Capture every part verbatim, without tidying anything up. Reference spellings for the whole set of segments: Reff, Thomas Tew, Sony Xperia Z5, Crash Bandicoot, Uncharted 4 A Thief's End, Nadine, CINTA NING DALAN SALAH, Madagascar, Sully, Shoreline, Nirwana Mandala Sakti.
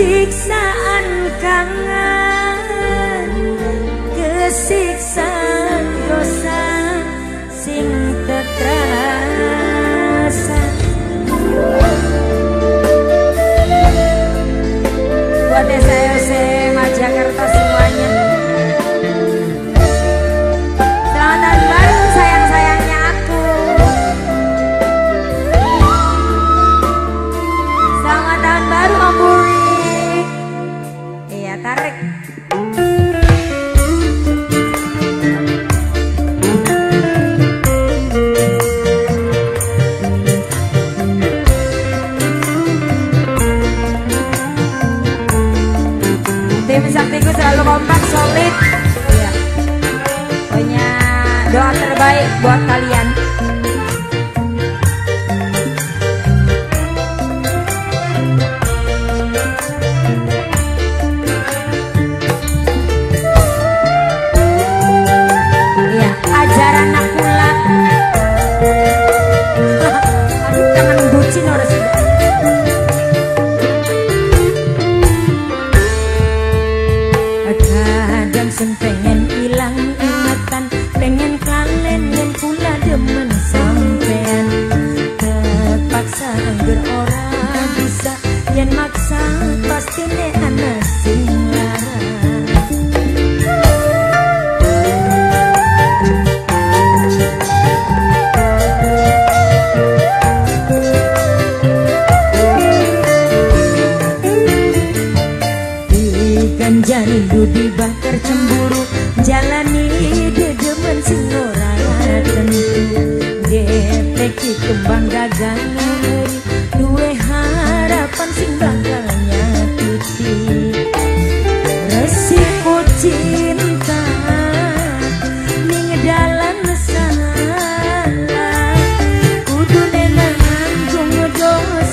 Siksaan kangen, kesiksaan dosa sing terasa. Buat saya sema Jakarta semuanya. Selamat tahun baru sayang-sayangnya aku. Selamat tahun baru Om Buri. Iya tarik. Saktiku selalu kompak, solid. Iya. Punya doa terbaik buat kalian. Iya, ajaran aku pula. Aduh, tangan bucin harus. Pengen hilang ingatan, pengen kalen dan pula demen sampean. Terpaksa anggur ora bisa, yang maksa pasti ne anak sing larang. Ikanjani budi bakar cemburu, jalani dedemen sing ora tentu. Depeki kembang dagang nuri, duwe harapan sing bakal nyatuti. Resiko cinta ning dalan salah, kudu nenang tunggu dosa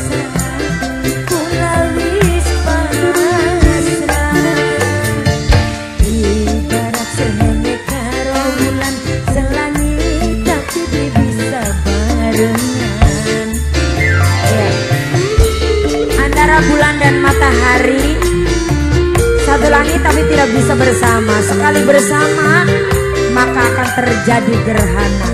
matahari. Satu langit tapi tidak bisa bersama. Sekali bersama maka akan terjadi gerhana.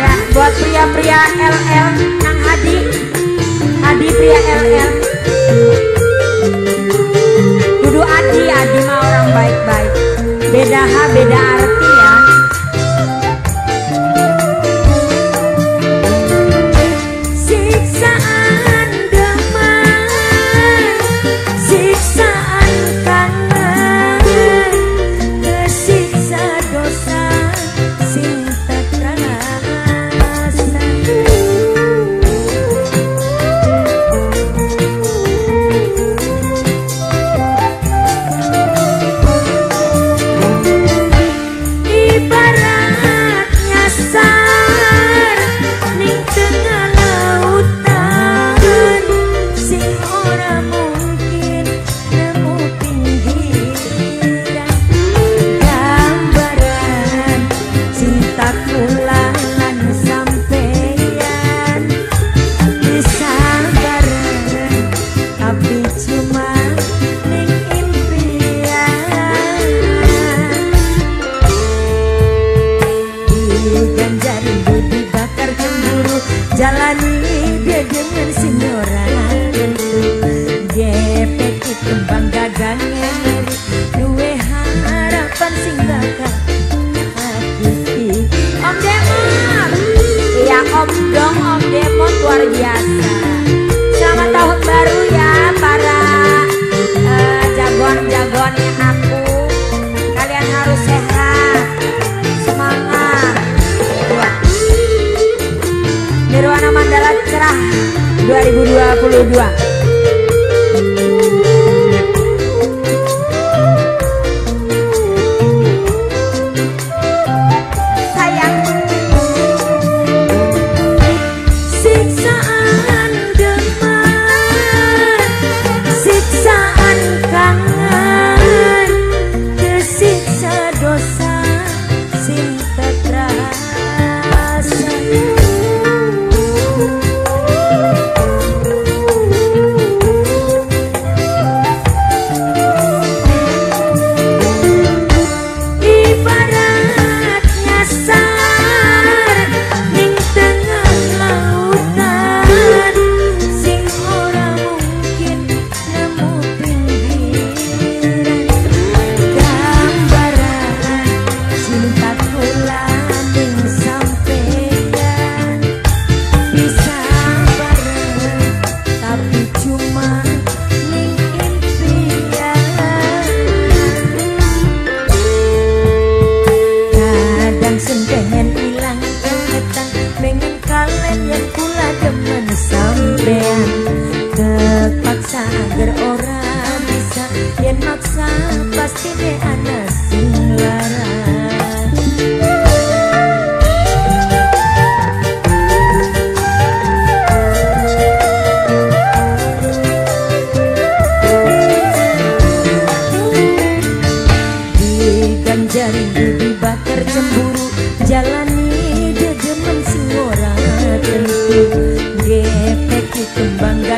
Ya, buat pria-pria L L, Nang Hadi, Hadi pria L L, kudu Adi, Adi mah orang baik-baik. Beda ha, beda arti ya. Nirwana Mandala cerah dua ribu dua puluh dua. Thank you.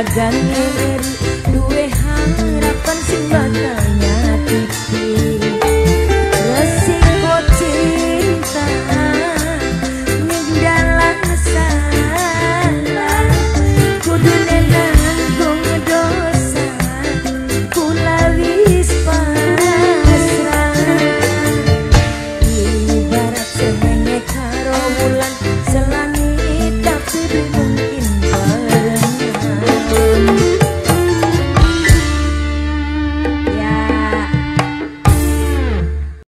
Rajan